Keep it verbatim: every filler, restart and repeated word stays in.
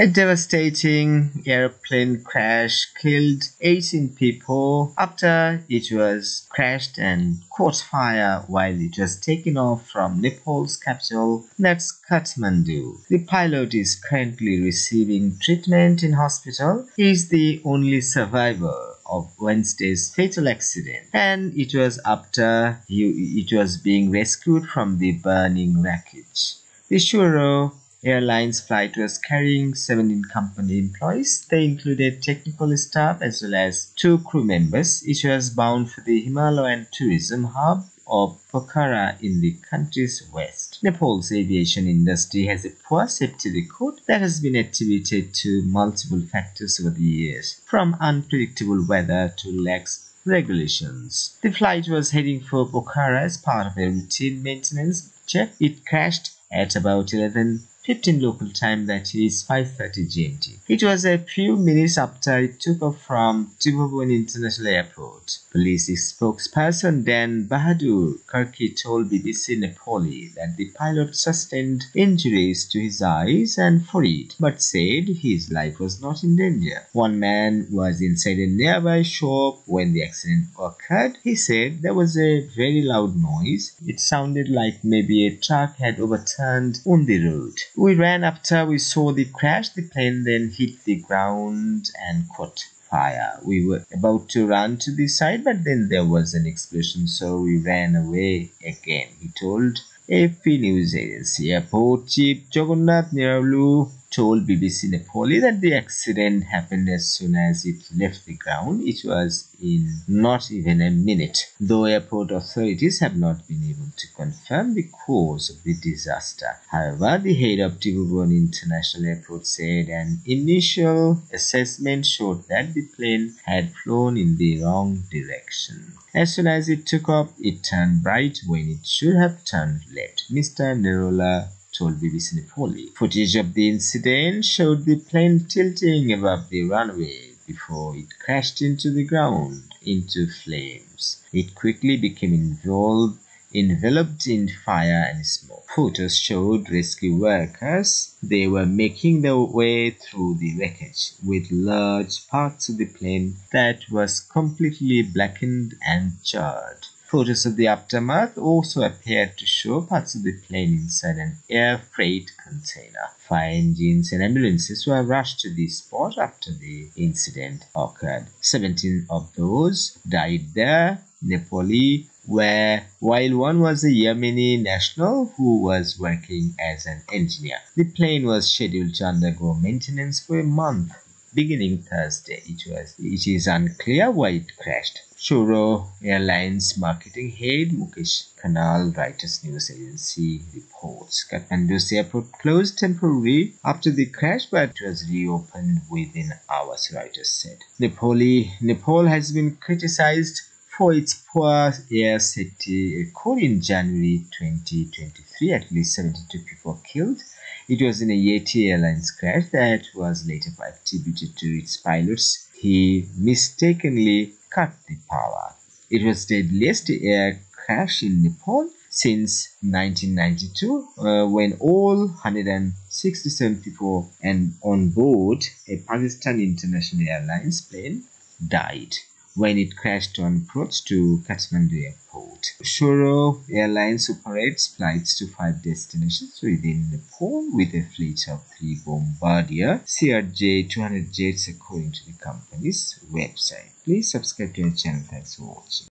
A devastating airplane crash killed eighteen people after it was crashed and caught fire while it was taking off from Nepal's capital, that's Kathmandu. The pilot is currently receiving treatment in hospital. He is the only survivor of Wednesday's fatal accident, and it was after he, it was being rescued from the burning wreckage. The Saurya Airlines flight was carrying seventeen company employees. They included technical staff as well as two crew members. It was bound for the Himalayan tourism hub of Pokhara in the country's west. Nepal's aviation industry has a poor safety record that has been attributed to multiple factors over the years, from unpredictable weather to lax regulations. The flight was heading for Pokhara as part of a routine maintenance check. It crashed at about eleven fifteen local time, that is five thirty G M T. It was a few minutes after it took off from Tribhuvan International Airport. Police spokesperson Dan Bahadur Karki told B B C Nepali that the pilot sustained injuries to his eyes and forehead, but said his life was not in danger. One man was inside a nearby shop when the accident occurred. He said there was a very loud noise. It sounded like maybe a truck had overturned on the road. We ran after we saw the crash. The plane then hit the ground and caught fire. We were about to run to the side, but then there was an explosion, so we ran away again, he told A P News Agency. Airport Chief Jagannath Narola told B B C Nepali that the accident happened as soon as it left the ground. It was in not even a minute, though airport authorities have not been able to confirm the cause of the disaster. However, the head of Tribhuvan International Airport said an initial assessment showed that the plane had flown in the wrong direction. As soon as it took off, it turned right when it should have turned left, Mister Narola told B B C Nepali. Footage of the incident showed the plane tilting above the runway before it crashed into the ground into flames. It quickly became involved, enveloped in fire and smoke. Photos showed rescue workers. They were making their way through the wreckage, with large parts of the plane that was completely blackened and charred. Photos of the aftermath also appeared to show parts of the plane inside an air freight container. Fire engines and ambulances were rushed to the spot after the incident occurred. seventeen of those died there, Nepali, where while one was a Yemeni national who was working as an engineer. The plane was scheduled to undergo maintenance for a month, beginning Thursday. It was. It is unclear why it crashed. Saurya Airlines marketing head Mukesh Kanal, Reuters News Agency, reports. Kathmandu's airport closed temporarily after the crash, but it was reopened within hours, Reuters said. Nepali, Nepal has been criticized for its poor air safety record. In January twenty twenty-three, at least seventy-two people killed. It was in a Yeti Airlines crash that was later attributed to its pilots. He mistakenly cut the power. It was the deadliest air crash in Nepal since nineteen ninety-two, uh, when all one hundred sixty-seven people and on board a Pakistan International Airlines plane died when it crashed on approach to Kathmandu Airport. Saurya Airlines operates flights to five destinations within Nepal with a fleet of three Bombardier C R J two hundred jets, according to the company's website. Please subscribe to our channel. Thanks for watching.